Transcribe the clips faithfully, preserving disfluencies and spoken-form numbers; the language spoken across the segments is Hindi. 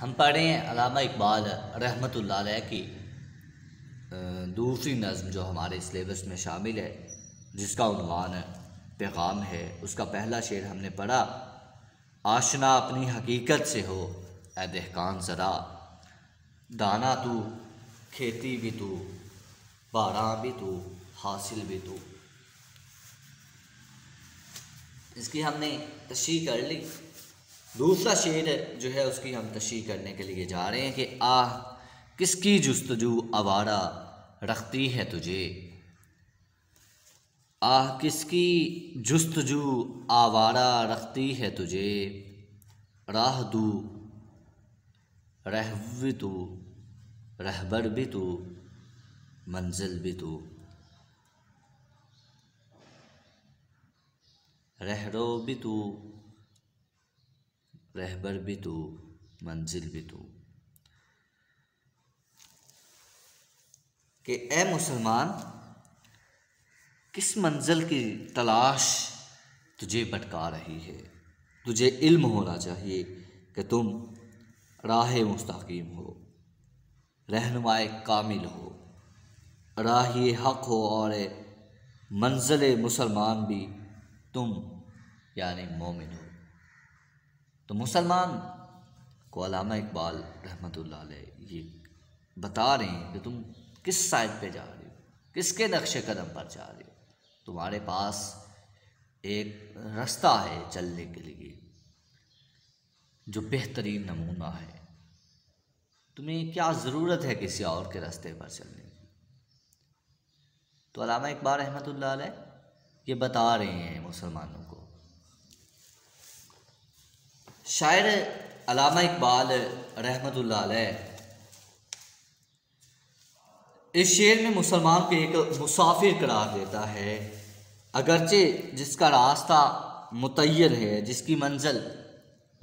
हम पढ़ें अल्लामा इकबाल रहमतुल्लाह अलैह की दूसरी नज़म जो हमारे सिलेबस में शामिल है, जिसका उन्वान पैगाम है। उसका पहला शेर हमने पढ़ा, आशना अपनी हकीकत से हो ए देहकान ज़रा, दाना तू खेती भी तू, बारां भी तू, हासिल भी तू। इसकी हमने तशरीह कर ली। दूसरा शेर जो है उसकी हम तशरीह करने के लिए जा रहे हैं कि आह किसकी जुस्तजू आवारा रखती है तुझे, आह किसकी जुस्तजू आवारा रखती है तुझे, राह दू रहवी तू, रहबर भी तू, मंजिल भी तू, रहरो भी तू, रहबर भी तू, मंजिल भी तू। कि ए मुसलमान, किस मंजिल की तलाश तुझे भटका रही है। तुझे इल्म होना चाहिए कि तुम राह मुस्तकीम हो, रहनुमाए कामिल हो, राही हक हो, और मंजिल मुसलमान भी तुम यानी मोमिन हो। तो मुसलमान को अल्लामा इकबाल रहमतुल्लाह अलैह ये बता रहे हैं कि तुम किस साइड पे जा रहे हो, किसके नक्शे कदम पर जा रहे हो। तुम्हारे पास एक रास्ता है चलने के लिए जो बेहतरीन नमूना है। तुम्हें क्या ज़रूरत है किसी और के रास्ते पर चलने की। तो अल्लामा इकबाल रहमतुल्लाह अलैह ये बता रहे हैं मुसलमानों को। शायर अल्लामा इकबाल रहमतुल्लाह अलैह इस शेर में मुसलमान को एक मुसाफिर करार देता है, अगरचे जिसका रास्ता मुतय्यर है, जिसकी मंजिल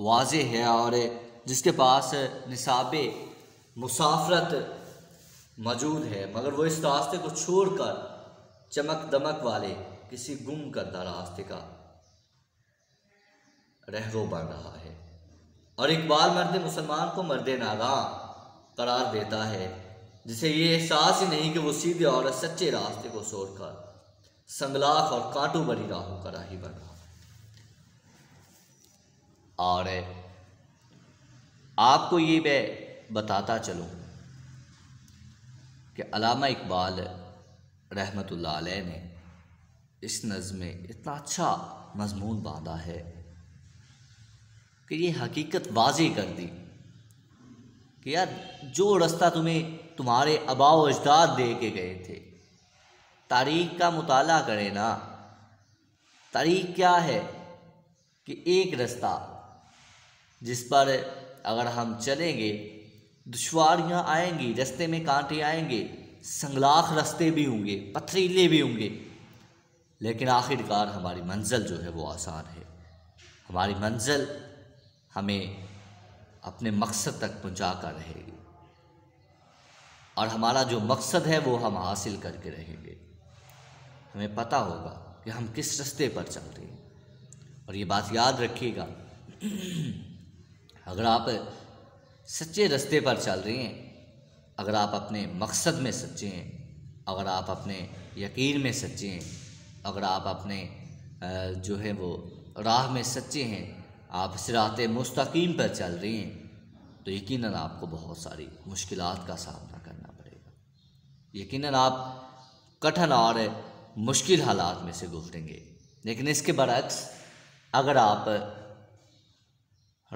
वाज़े है और जिसके पास निसाबे मुसाफरत मौजूद है, मगर वो इस रास्ते को छोड़कर चमक दमक वाले किसी गुम करदा रास्ते का रहरो बन रहा है। और इकबाल मर्द मुसलमान को मर्द नागा करार देता है, जिसे ये एहसास ही नहीं कि वो सीधे और सच्चे रास्ते को छोड़कर संगलाख और कांटों भरी राहों का राही बन रहा है। और आपको ये मैं बताता चलूँ कि अल्लामा इकबाल रहमतुल्लाह अलैह ने इस नज़्म में इतना अच्छा मजमून बांधा है कि ये हकीकत वाज़ी कर दी कि यार जो रास्ता तुम्हें तुम्हारे आबा व अजदाद दे के गए थे। तारीख का मुताला करें ना, तारीख क्या है कि एक रास्ता जिस पर अगर हम चलेंगे दुश्वारियाँ आएंगी, रास्ते में कांटे आएंगे, संगलाख रास्ते भी होंगे, पथरीले भी होंगे, लेकिन आखिरकार हमारी मंजिल जो है वो आसान है। हमारी मंजिल हमें अपने मकसद तक पहुँचा कर रहेगी और हमारा जो मकसद है वो हम हासिल करके रहेंगे। हमें पता होगा कि हम किस रास्ते पर चल रहे हैं। और ये बात याद रखिएगा, अगर आप सच्चे रास्ते पर चल रहे हैं, अगर आप अपने मकसद में सच्चे हैं, अगर आप अपने यकीन में सच्चे हैं, अगर आप अपने जो है वो राह में सच्चे हैं, आप सिराते मुस्तकीम पर चल रहे हैं, तो यकीनन आपको बहुत सारी मुश्किलात का सामना करना पड़ेगा। यकीनन आप कठिन और मुश्किल हालात में से गुजरेंगे। लेकिन इसके बरक्स अगर आप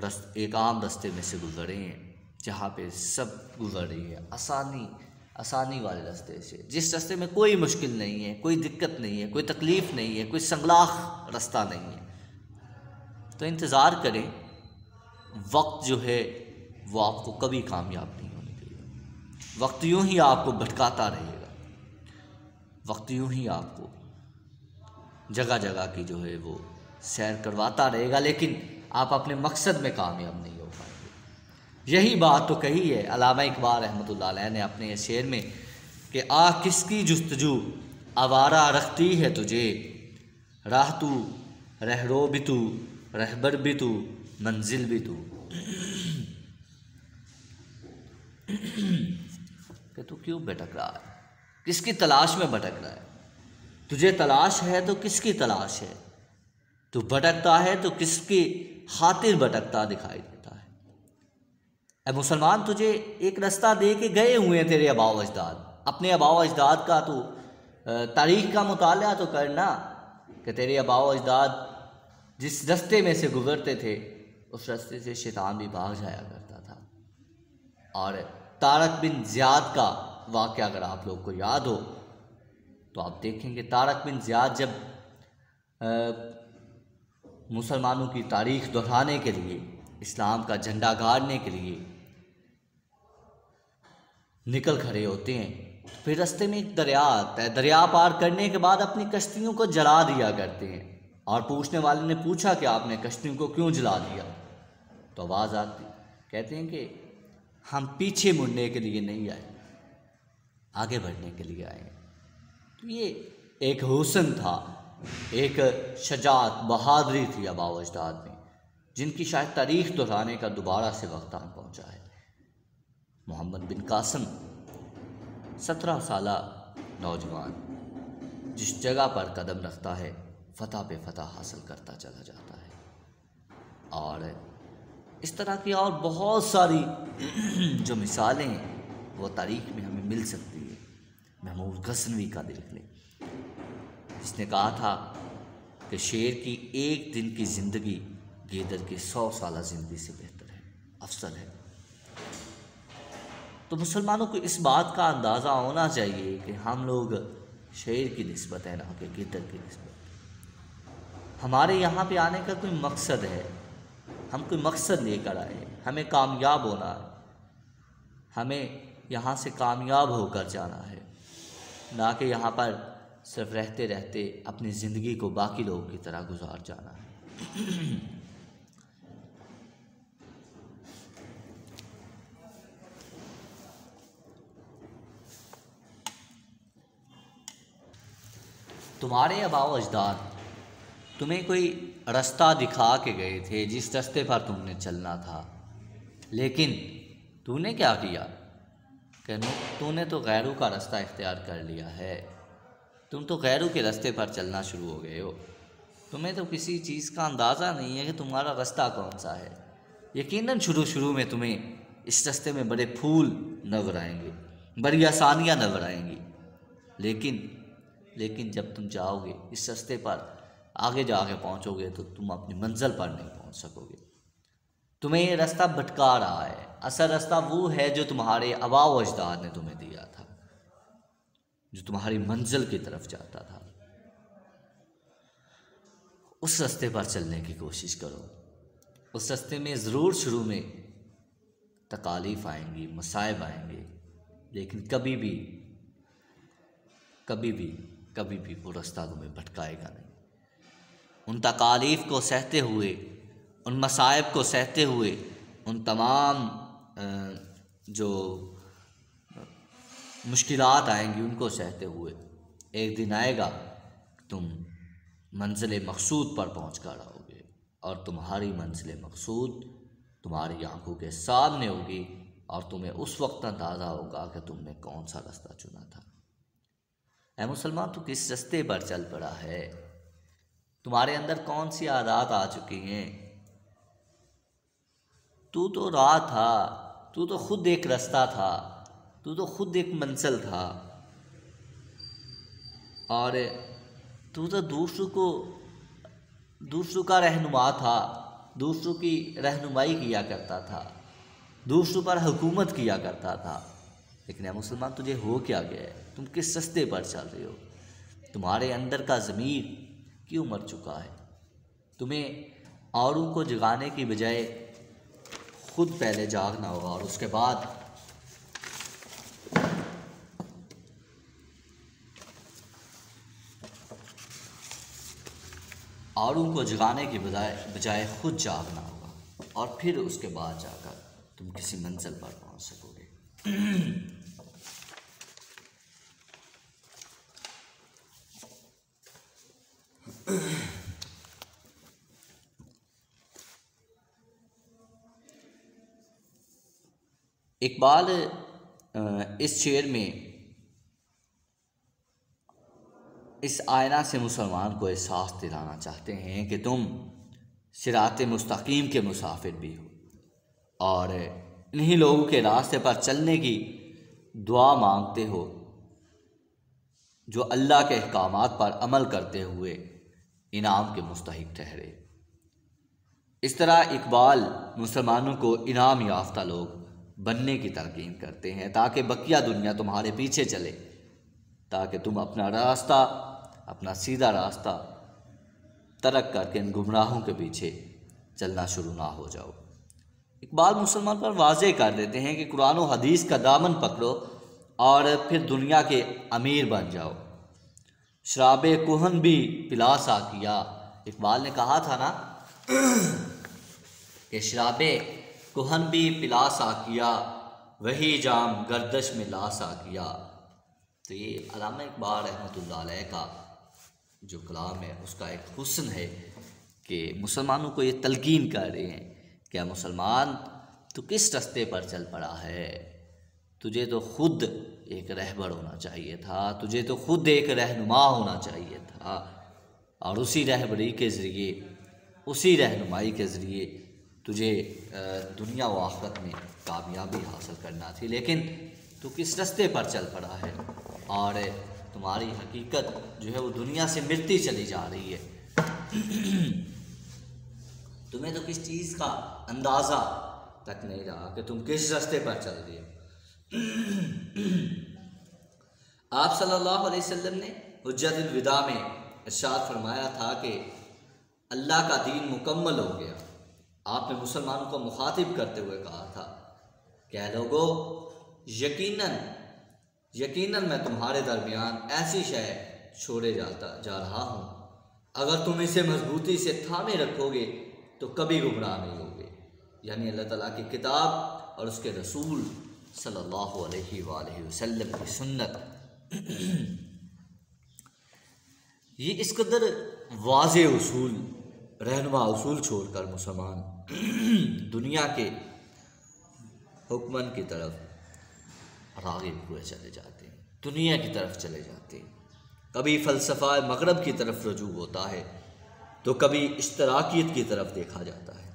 रस्त एक आम रास्ते में से गुजर रहे हैं, जहाँ पे सब गुजर रही है, आसानी आसानी वाले रास्ते से, जिस रास्ते में कोई मुश्किल नहीं है, कोई दिक्कत नहीं है, कोई तकलीफ़ नहीं है, कोई संगलाख रास्ता नहीं है, तो इंतज़ार करें। वक्त जो है वो आपको कभी कामयाब नहीं होने देगा। वक्त यूँ ही आपको भटकाता रहेगा, वक्त यूँ ही आपको जगह जगह की जो है वो सैर करवाता रहेगा, लेकिन आप अपने मकसद में कामयाब नहीं हो पाएंगे। यही बात तो कही है अल्लामा इकबाल रहमतुल्लाह अलैह ने अपने इस शेर में कि आह किसकी जुस्तजू आवारा रखती है तुझे, राह तू रहरो भी तू, रहबर भी तू, मंजिल भी तू। कि तू क्यों भटक रहा है, किसकी तलाश में भटक रहा है? तुझे तलाश है तो किसकी तलाश है? तू भटकता है तो किसकी खातिर भटकता दिखाई देता है? ए मुसलमान, तुझे एक रास्ता दे के गए हुए हैं तेरे आबाव अजदाद, अपने आबाव अजदाद का तू तारीख का मुताला तो करना कि तेरे आबाव अजदाद जिस रास्ते में से गुजरते थे उस रास्ते से शैतान भी भाग जाया करता था। और तारिक बिन ज़ियाद का वाक़या अगर आप लोग को याद हो तो आप देखेंगे तारिक बिन ज़ियाद जब मुसलमानों की तारीख दोहराने के लिए, इस्लाम का झंडा गाड़ने के लिए निकल खड़े होते हैं, फिर रास्ते में एक दरिया आता है, दरिया पार करने के बाद अपनी कश्तियों को जला दिया करते हैं। और पूछने वाले ने पूछा कि आपने कश्तियों को क्यों जला दिया? तो आवाज़ आती, कहते हैं कि हम पीछे मुड़ने के लिए नहीं आए, आगे बढ़ने के लिए आए। तो ये एक हुस्न था, एक शजात बहादुरी थी आबाव अजदाद में, जिनकी शायद तारीख दोहराने का दोबारा से वक्त आन पहुँचा है। मोहम्मद बिन कासिम सत्रह साल नौजवान जिस जगह पर कदम रखता है फ़तह पे फ़तह हासिल करता चला जाता है। और इस तरह की और बहुत सारी जो मिसालें हैं वो तारीख में हमें मिल सकती है। महमूद गज़नवी का देख लें, जिसने कहा था कि शेर की एक दिन की ज़िंदगी गीदड़ की सौ साल ज़िंदगी से बेहतर है, अफसल है। तो मुसलमानों को इस बात का अंदाज़ा होना चाहिए कि हम लोग शेर की निस्बत है ना कि गीदड़ की निस्बत। हमारे यहाँ पे आने का कोई मकसद है, हम कोई मकसद लेकर आए, हमें कामयाब होना है, हमें यहाँ से कामयाब होकर जाना है, ना कि यहाँ पर सिर्फ रहते रहते अपनी ज़िंदगी को बाकी लोगों की तरह गुजार जाना है। तुम्हारे आबाओ अजदाद तुम्हें कोई रास्ता दिखा के गए थे जिस रास्ते पर तुमने चलना था, लेकिन तूने क्या किया? तूने तो गैरों का रास्ता इख्तियार कर लिया है, तुम तो गैरों के रास्ते पर चलना शुरू हो गए हो। तुम्हें तो किसी चीज़ का अंदाज़ा नहीं है कि तुम्हारा रास्ता कौन सा है। यकीनन शुरू शुरू में तुम्हें इस रास्ते में बड़े फूल नजर आएंगे, बड़ी आसानियाँ नजर आएंगी, लेकिन लेकिन जब तुम जाओगे इस रास्ते पर, आगे जाके पहुंचोगे तो तुम अपनी मंजिल पर नहीं पहुंच सकोगे। तुम्हें ये रास्ता भटका रहा है, असल रास्ता वो है जो तुम्हारे आबाओ अजदाद ने तुम्हें दिया था, जो तुम्हारी मंजिल की तरफ जाता था। उस रास्ते पर चलने की कोशिश करो। उस रास्ते में ज़रूर शुरू में तकालीफ आएंगी, मसाइब आएंगे, लेकिन कभी भी कभी भी कभी भी वो रास्ता तुम्हें भटकाएगा नहीं। उन तकालीफ को सहते हुए, उन मसाइब को सहते हुए, उन तमाम जो मुश्किलात आएंगी उनको सहते हुए एक दिन आएगा तुम मंजिल मकसूद पर पहुँच कर आओगे। और तुम्हारी मंजिल मकसूद तुम्हारी आंखों के सामने होगी और तुम्हें उस वक्त अंदाज़ा होगा कि तुमने कौन सा रास्ता चुना था। ऐ मुसलमान, तू किस रास्ते पर चल पड़ा है? तुम्हारे अंदर कौन सी आदत आ चुकी हैं? तू तो राह था, तू तो खुद एक रास्ता था, तू तो खुद एक मंजिल था, और तू तो दूसरों को दूसरों का रहनुमा था, दूसरों की रहनुमाई किया करता था, दूसरों पर हुकूमत किया करता था। लेकिन ऐ मुसलमान, तुझे हो क्या गया है? तुम किस रास्ते पर चल रहे हो? तुम्हारे अंदर का ज़मीर क्यों मर चुका है? तुम्हें औरों को जगाने की बजाय खुद पहले जागना होगा और उसके बाद औरों को जगाने की बजाय बजाय खुद जागना होगा और फिर उसके बाद जाकर तुम किसी मंजिल पर पहुंच सकोगे। इकबाल इस शेर में इस आयना से मुसलमान को एहसास दिलाना चाहते हैं कि तुम सिराते मुस्तकीम के मुसाफिर भी हो और इन्हीं लोगों के रास्ते पर चलने की दुआ मांगते हो जो अल्लाह के अहकामात पर अमल करते हुए इनाम के मुस्तहिक ठहरे। इस तरह इकबाल मुसलमानों को इनाम याफ्ता लोग बनने की तरकीन करते हैं ताकि बकिया दुनिया तुम्हारे पीछे चले, ताकि तुम अपना रास्ता, अपना सीधा रास्ता तरक करके इन गुमराहों के पीछे चलना शुरू ना हो जाओ। इकबाल मुसलमान पर वाजे कर देते हैं कि कुरान और हदीस का दामन पकड़ो और फिर दुनिया के अमीर बन जाओ। शराब कोहन भी पिला सा किया, इकबाल ने कहा था ना कि शराब कोहन भी पिला सा किया, वही जाम गर्दश में ला सा किया। तो ये अल्लामा इकबाल रहमतुल्लाह अलैह का जो कलाम है उसका एक हुस्न है कि मुसलमानों को ये तलकीन कर रहे हैं क्या मुसलमान तो किस रास्ते पर चल पड़ा है, तुझे तो खुद एक रहबर होना चाहिए था, तुझे तो खुद एक रहनुमा होना चाहिए था और उसी रहबरी के ज़रिए, उसी रहनुमाई के ज़रिए तुझे दुनिया व आखिरत में कामयाबी हासिल करना थी, लेकिन तो किस रास्ते पर चल पड़ा है और तुम्हारी हकीकत जो है वो दुनिया से मिलती चली जा रही है। तुम्हें तो किस चीज़ का अंदाज़ा तक नहीं रहा कि तुम किस रास्ते पर चल रहे हो। आप सल्लल्लाहु अलैहि वसल्लम ने हज्जतुल विदा में इरशाद फरमाया था कि अल्लाह का दीन मुकम्मल हो गया। आपने मुसलमानों को मुखातिब करते हुए कहा था क्या लोगो, यकीनन यकीनन मैं तुम्हारे दरमियान ऐसी शय छोड़े जाता जा रहा हूँ, अगर तुम इसे मजबूती से थामे रखोगे तो कभी गुमराह नहीं होगे। यानी अल्लाह ताला की किताब और उसके रसूल सल्लल्लाहु अलैहि वसल्लम की सुन्नत ये इस कदर वाज़े उसूल, रहनुमा उसूल छोड़कर मुसलमान दुनिया के हुक्मन की तरफ राग़िब हुए चले जाते हैं, दुनिया की तरफ चले जाते हैं। कभी फ़लसफ़ा मगरब की तरफ रजू होता है तो कभी इश्तराकियत की तरफ देखा जाता है।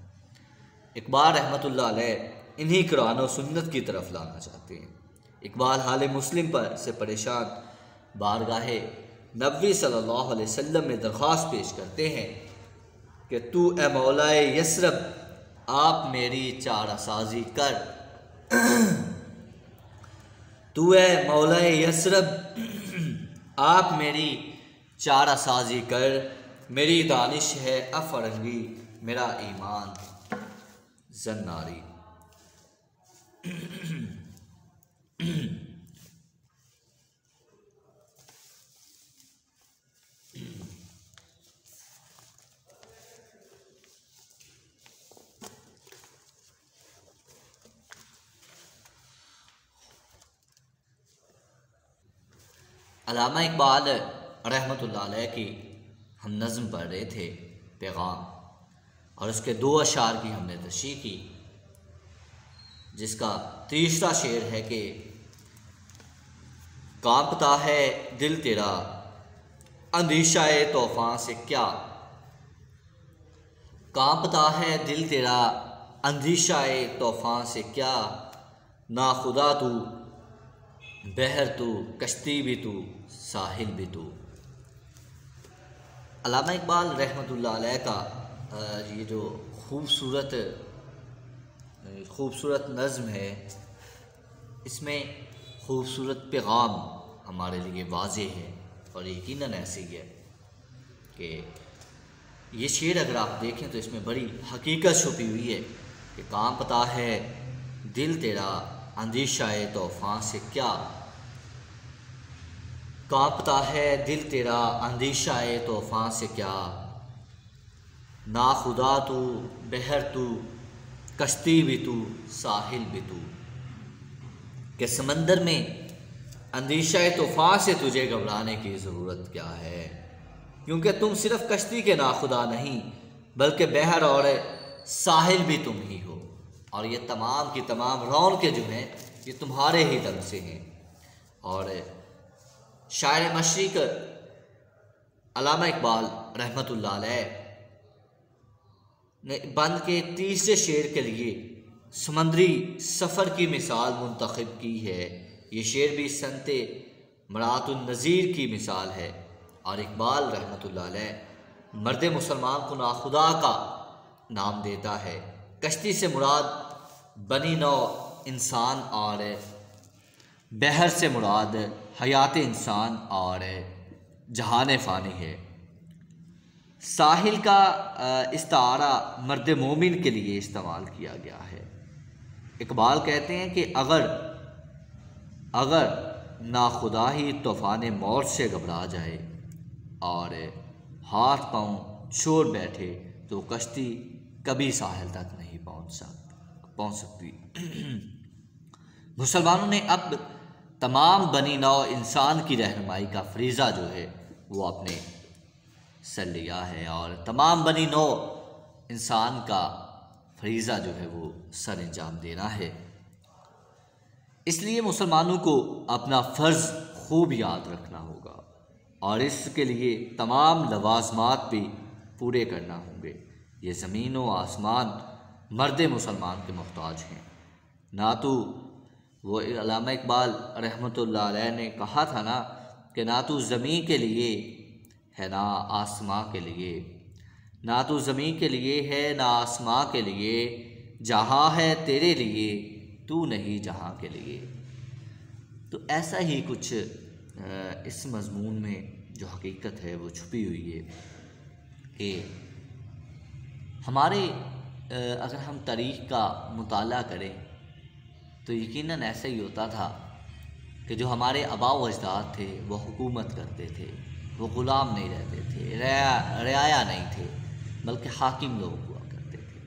इकबाल रहमतुल्लाह अलैह इन्हीं कुरान और सुन्नत की तरफ लाना चाहते हैं। इकबाल हाल मुस्लिम पर से परेशान बारगाहे नबी सल्लल्लाहु अलैहि वसल्लम में दरख्वास्त पेश करते हैं कि तू ए मौलाए यसरब आप मेरी चारासाजी कर, तू है मौलाए यसरब आप मेरी चारासाजी कर, मेरी दानिश है अफरंगी मेरा ईमान जन्नारी। अल्लामा इकबाल रहमतुल्लाह अलैह की हम नज़्म पढ़ रहे थे पैगाम, और उसके दो अशार की हमने तशरीह की, जिसका तीसरा शेर है कि कांपता है दिल तेरा अंदेशाए तूफ़ान से क्या, कांपता है दिल तेरा अंदेशाए तूफ़ान से क्या, ना खुदा तू बहर तू कश्ती भी तू साहिल भी तू। अल्लामा इकबाल रहमतुल्लाह अलैह का ये जो खूबसूरत खूबसूरत नज़्म है, इसमें खूबसूरत पैगाम हमारे लिए वाज़े है और यकीनन ऐसी है कि ये शेर अगर आप देखें तो इसमें बड़ी हकीकत छुपी हुई है कि कांपता है दिल तेरा अंदेशाए तूफ़ान से क्या, कांपता है दिल तेरा अंदेशाए तूफ़ान से क्या, ना खुदा तू बहर तू कश्ती भी तू साहिल भी तू, के समंदर में अंदेशाए तूफ़ान से तुझे घबराने की ज़रूरत क्या है, क्योंकि तुम सिर्फ़ कश्ती के नाखुदा नहीं बल्कि बहर और साहिल भी तुम ही हो। और ये तमाम की तमाम रौनकें जो हैं ये तुम्हारे ही दम से हैं। और शायर मशरिक अल्लामा इकबाल रहमतुल्लाह अलैह ने बंद के तीसरे शेर के लिए समंदरी सफ़र की मिसाल मुंतखब की है। ये शेर भी संते मरातुन नज़ीर की मिसाल है। और इकबाल रहमतुल्लाह अलैह मर्द मुसलमान को नाखुदा का नाम देता है। कश्ती से मुराद बनी नौ इंसान और बहर से मुराद हयात इंसान और जहान फ़ानी है। साहिल का इस्तारा मर्द मोमिन के लिए इस्तेमाल किया गया है। इकबाल कहते हैं कि अगर अगर नाखुदा ही तूफ़ान मौत से घबरा जाए और हाथ पाँव छोड़ बैठे तो कश्ती कभी साहिल तक नहीं पहुंच सकती पहुंच सकती मुसलमानों ने अब तमाम बनी नौ इंसान की रहनुमाई का फरीज़ा जो है वो अपने सर लिया है और तमाम बनी नौ इंसान का फरीज़ा जो है वो सर अंजाम देना है। इसलिए मुसलमानों को अपना फ़र्ज़ खूब याद रखना होगा और इसके लिए तमाम लवाजमात भी पूरे करना होंगे। ये ज़मीन व आसमान मर्द मुसलमान के मुहताज हैं। ना तो वो अल्लामा इकबाल रहमतुल्लाह अलैह ने कहा था ना कि ना तो ज़मीन के लिए है ना आसमां के लिए, ना तो ज़मीन के लिए है ना आसमां के लिए, जहाँ है तेरे लिए तू नहीं जहाँ के लिए। तो ऐसा ही कुछ इस मज़मून में जो हकीकत है वो छुपी हुई है कि हमारे अगर हम तारीख़ का मुताला करें तो यकीनन ऐसा ही होता था कि जो हमारे आबा व अजदाद थे वो हुकूमत करते थे, वो ग़ुलाम नहीं रहते थे, रिया रियाया नहीं थे, बल्कि हाकिम लोग हुआ करते थे।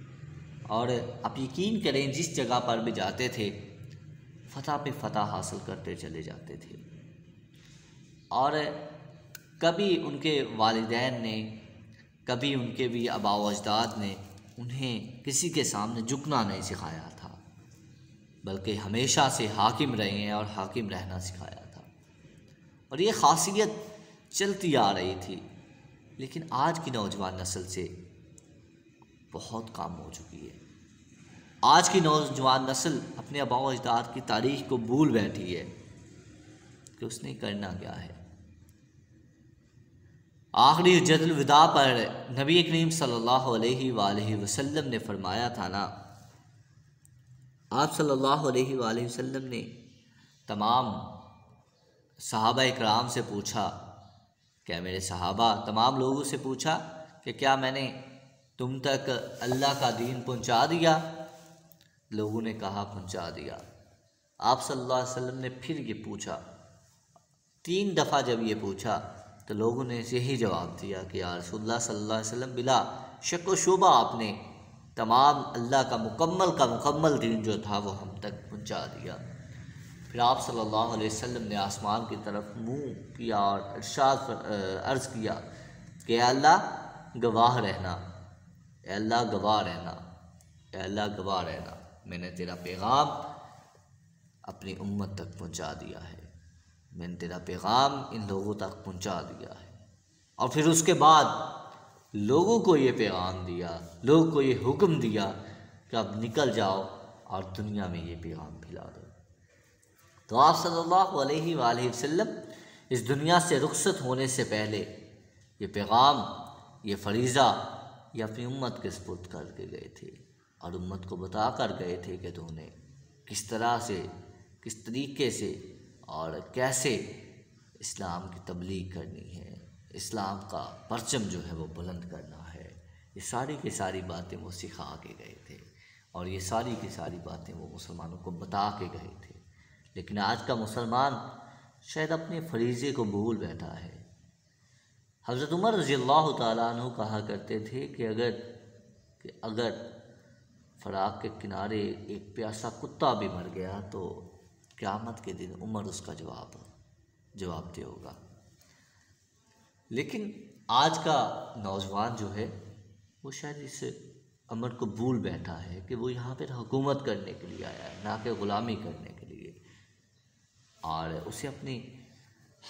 और आप यकीन करें जिस जगह पर भी जाते थे फ़तह पे फ़तह हासिल करते चले जाते थे। और कभी उनके वालिदैन ने, कभी उनके भी आबा व अजदाद ने उन्हें किसी के सामने झुकना नहीं सिखाया था, बल्कि हमेशा से हाकिम रहे हैं और हाकिम रहना सिखाया था। और ये खासियत चलती आ रही थी, लेकिन आज की नौजवान नस्ल से बहुत काम हो चुकी है। आज की नौजवान नस्ल अपने आबा व अजदाद की तारीख़ को भूल बैठी है कि उसने करना क्या है। आखिरी हज्जतुल विदा पर नबी करीम सल्लल्लाहु अलैहि वालैहि वसल्लम ने फरमाया था ना, आप सल्लल्लाहु अलैहि वालैहि वसल्लम ने तमाम सहाबा इकराम से पूछा, क्या मेरे सहाबा तमाम लोगों से पूछा कि क्या मैंने तुम तक अल्लाह का दीन पहुंचा दिया? लोगों ने कहा पहुंचा दिया। आप सल्लल्लाहु अलैहि वसल्लम ने फिर ये पूछा, तीन दफ़ा जब ये पूछा तो लोगों ने यही जवाब दिया कि या रसूलल्लाह सल्लल्लाहु अलैहि वसल्लम बिला शक व शुबा आपने तमाम अल्लाह का मुकम्मल का मुकम्मल दीन जो था वो हम तक पहुंचा दिया। फिर आप सल्लल्लाहु अलैहि वसल्लम ने आसमान की तरफ मुंह किया और इरशाद अर्ज़ किया कि या अल्लाह गवाह रहना, या अल्लाह गवाह रहना, या अल्लाह गवाह रहना, मैंने तेरा पैगाम अपनी उम्मत तक पहुंचा दिया है, मैंने तेरा पैगाम इन लोगों तक पहुंचा दिया है। और फिर उसके बाद लोगों को ये पैगाम दिया, लोगों को ये हुक्म दिया कि अब निकल जाओ और दुनिया में ये पैगाम फैला दो। तो आप सल्लल्लाहु अलैहि वसल्लम इस दुनिया से रुखसत होने से पहले ये पैगाम, ये फरीज़ा ये अपनी उम्मत के सपुर्द करके गए थे और उम्मत को बता कर गए थे कि उन्हें किस तरह से, किस तरीके से और कैसे इस्लाम की तबलीग करनी है, इस्लाम का परचम जो है वो बुलंद करना है। ये सारी की सारी बातें वो सिखा के गए थे और ये सारी की सारी बातें वो मुसलमानों को बता के गए थे। लेकिन आज का मुसलमान शायद अपने फरीज़े को भूल बैठा है। हज़रत उमर रज़ियल्लाहु तआला अन्हु कहा करते थे कि अगर कि अगर फराक के किनारे एक प्यासा कुत्ता भी मर गया तो क़यामत के दिन उमर उसका जवाब जवाब दे होगा। लेकिन आज का नौजवान जो है वो शायद इस अमर को भूल बैठा है कि वो यहाँ पर हुकूमत करने के लिए आया है, ना कि ग़ुलामी करने के लिए। और उसे अपनी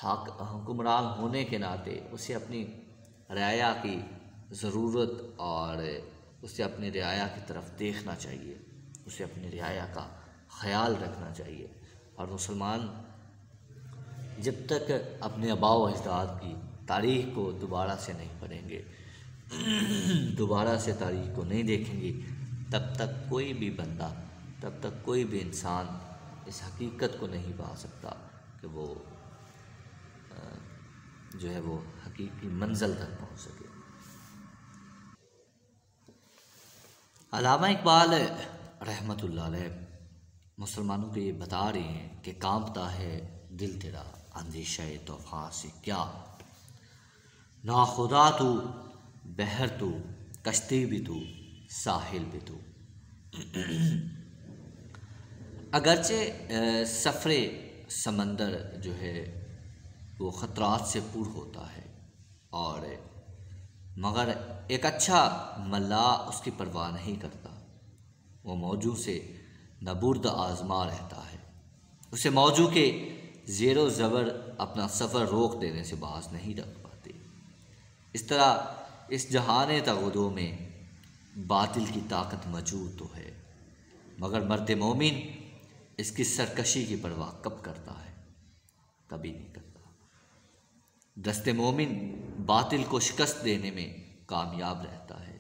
हक हुक्मरान होने के नाते उसे अपनी रियाया की ज़रूरत और उसे अपनी रियाया की तरफ देखना चाहिए, उसे अपनी रियाया का ख्याल रखना चाहिए। और मुसलमान जब तक अपने आबाओ अजदाद की तारीख़ को दोबारा से नहीं पढ़ेंगे, दोबारा से तारीख़ को नहीं देखेंगे, तब तक कोई भी बंदा, तब तक कोई भी इंसान इस हकीकत को नहीं पा सकता कि वो जो है वो हकीकी मंजिल तक पहुंच सके। अल्लामा इकबाल रहमतुल्लाह अलैह मुसलमानों को ये बता रहे हैं कि कांपता है दिल तेरा अंदेशाए तूफ़ान से क्या, ना खुदा तू बहर तू कश्ती भी तू साहिल भी तू। अगरचे सफ़रे समंदर जो है वो ख़तरात से पूर होता है, और मगर एक अच्छा मल्ला उसकी परवाह नहीं करता। वो मौजू से नबूर्द आज़मा रहता है, उसे मौजू के ज़ेरो ज़बर अपना सफ़र रोक देने से बाज नहीं रख पाते। इस तरह इस जहान तगदो में बातिल की ताकत मौजूद तो है, मगर मर्द मोमिन इसकी सरकशी की परवाह कब करता है? कभी नहीं करता। दस्ते मोमिन बातिल को शिकस्त देने में कामयाब रहता है।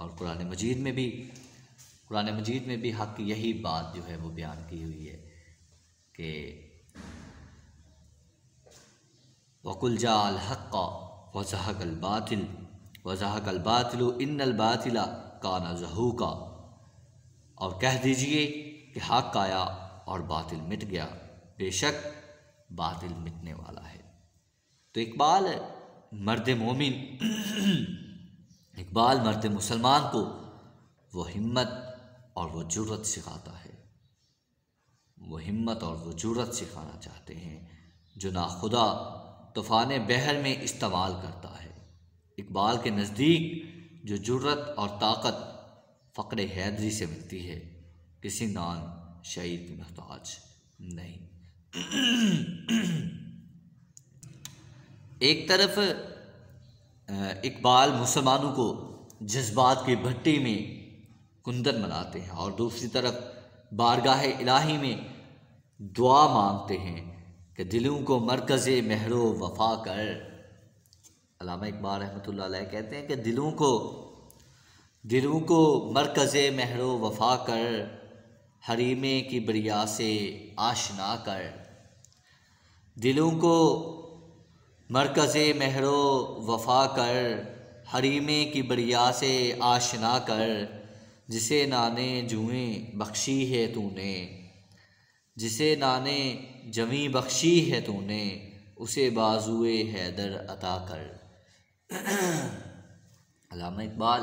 और कुरान मजीद में भी कुरान मजीद में भी हक़ यही बात जो है वो बयान की हुई है कि वक़ुल जाअल हक़्क़ व ज़हक़ल बातिल व ज़हक़ल बातिलु इन्नल बातिला काना ज़हूक़ा। और कह दीजिए कि हक़ आया और बातिल मिट गया, बेशक बातिल मिटने वाला है। तो इकबाल मर्द मोमिन इकबाल मर्द मुसलमान को वो हिम्मत और वो जुर्रत सिखाता है, वो हिम्मत और वो जुर्रत सिखाना चाहते हैं जो नाखुदा तूफ़ान बहर में इस्तेमाल करता है। इकबाल के नज़दीक जो जुर्रत और ताकत फ़क़्र हैदरी से मिलती है, किसी नान शहीद की महताज नहीं। एक तरफ इकबाल मुसलमानों को जज्बात की भट्टी में कुंदन बनाते हैं, और दूसरी तरफ बारगाह इलाही में दुआ मांगते हैं कि दिलों को मरकज़ महरो वफा कर। अल्लामा इकबाल रहमतुल्लाह अलैह कहते हैं कि दिलों को दिलों को मरकज़ महरो वफा कर, हरीमे की बरिया से आशना कर। दिलों को मरकज़े महरो वफा कर, हरीमे की बरिया से आशना कर। जिसे नाने जुएं बख्शी है तूने, जिसे नाने जमी बख्शी है तूने, उसे बाजुए हैदर अता कर। अल्लामा इकबाल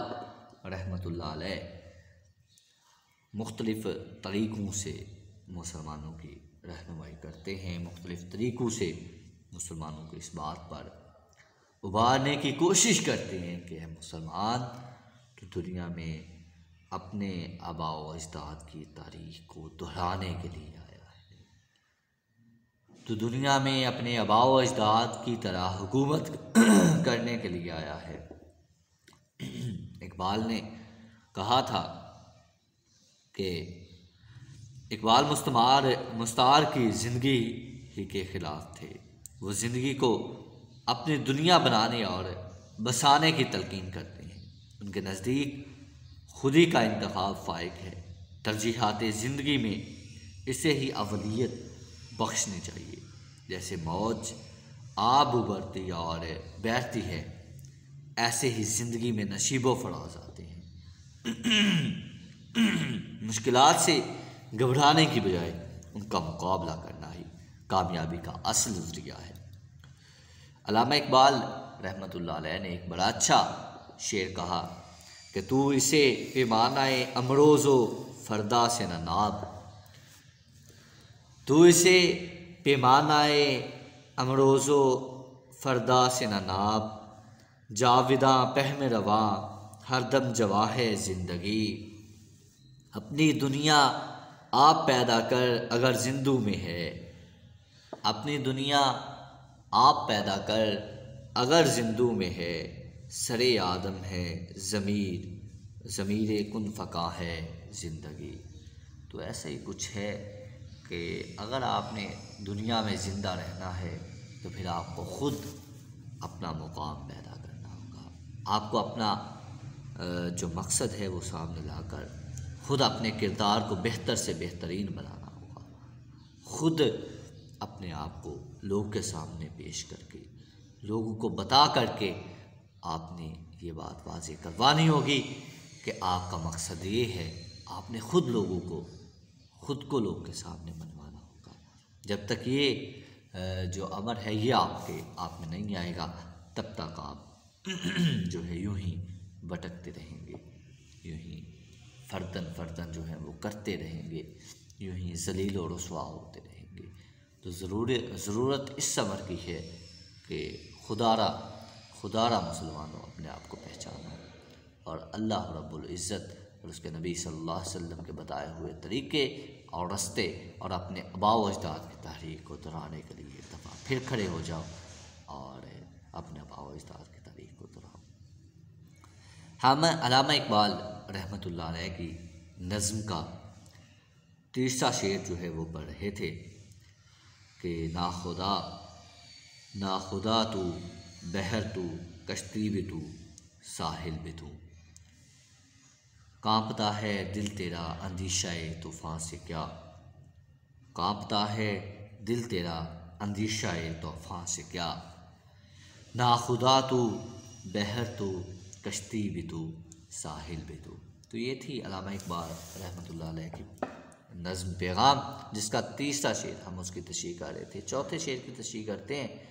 रहमतुल्लाह अलैह मुख्तलिफ़ तरीक़ों से मुसलमानों की रहनुमाई करते हैं, मुख्तलिफ़ तरीक़ों से मुसलमानों को इस बात पर उबारने की कोशिश करते हैं कि मुसलमान तो दुनिया में अपने आबाओ अजदाद की तारीख़ को दोहराने के लिए आया है, तो दुनिया में अपने आबाओ अजदाद की तरह हुकूमत करने के लिए आया है। इकबाल ने कहा था कि इकबाल मुस्तमार मुस्तार की ज़िंदगी ही के ख़िलाफ़ थे। वो ज़िंदगी को अपनी दुनिया बनाने और बसाने की तलकीन करते हैं। उनके नज़दीक खुदी का इंतखाब फाइक है, तरजीहात ज़िंदगी में इसे ही अवलियत बख्शनी चाहिए। जैसे मौज आब उबरती और बैठती है, ऐसे ही ज़िंदगी में नशीबो फराज आते हैं। मुश्किलात से घबराने की बजाय उनका मुकाबला करना ही कामयाबी का असल ज़रिया है। अल्लामा इकबाल रहमतुल्लाह अलैह ने एक बड़ा अच्छा शेर कहा कि तू इसे पैमानाए अमरोज़ो फ़रदा से न नाप, तू इसे पैमानाए अमरोज़ो फ़रदा से न नाप। जाविदा पहम रवा हरदम जवा है ज़िंदगी, अपनी दुनिया आप पैदा कर अगर जिंदू में है। अपनी दुनिया आप पैदा कर, अगर जिंदू में है सरे आदम है, ज़मीर ज़मीरे कुन फ़का है ज़िंदगी। तो ऐसा ही कुछ है कि अगर आपने दुनिया में ज़िंदा रहना है तो फिर आपको ख़ुद अपना मुकाम पैदा करना होगा, आपको अपना जो मकसद है वो सामने लाकर ख़ुद अपने किरदार को बेहतर से बेहतरीन बनाना होगा, ख़ुद अपने आप को लोग के सामने पेश करके, लोगों को बता करके आपने ये बात वाज़े करवानी होगी कि आपका मकसद ये है। आपने ख़ुद लोगों को ख़ुद को लोग के सामने मनवाना होगा। जब तक ये जो अमर है ये आपके आप में नहीं आएगा तब तक आप जो है यूं ही भटकते रहेंगे, यूं ही फर्दन फर्दन जो है वो करते रहेंगे, यूं ही ज़लील और रुसवा होते रहेंगे। तो ज़रूर ज़रूरत इस अमर की है कि खुदारा खुदारा मुसलमानों अपने आप को पहचानो और अल्लाह रब्बुल इज़्ज़त और उसके नबी सल्लल्लाहु अलैहि वसल्लम के बताए हुए तरीक़े और रस्ते और अपने आबाओ अजदाद की तारीख़ को दोहराने के लिए एक दफ़ा फिर खड़े हो जाओ और अपने आबाओ अजदाद की तारीख़ को दोहराओ। हम अल्लामा इकबाल रहमतुल्लाह अलैह की नज़म का तीसरा शेर जो है वो पढ़ रहे थे कि ना खुदा ना खुदा तू बहर तू कश्ती भी तू साहिल भी तू, कांपता है दिल तेरा अंदीशाए तूफ़ान से क्या, कांपता है दिल तेरा अंदीशाए तूफ़ान से क्या, ना खुदा तू बहर तू कश्ती भी तू साहिल भी तू। तो ये थी अल्लामा इकबाल रहमतुल्लाह अलैह की नज़म पैगाम जिसका तीसरा शेर हम उसकी तशरीह कर रहे थे। चौथे शेर की तशरीह करते हैं।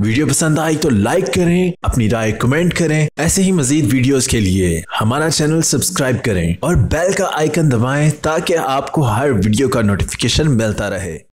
वीडियो पसंद आई तो लाइक करें, अपनी राय कमेंट करें, ऐसे ही मजीद वीडियोस के लिए हमारा चैनल सब्सक्राइब करें और बेल का आइकन दबाएं ताकि आपको हर वीडियो का नोटिफिकेशन मिलता रहे।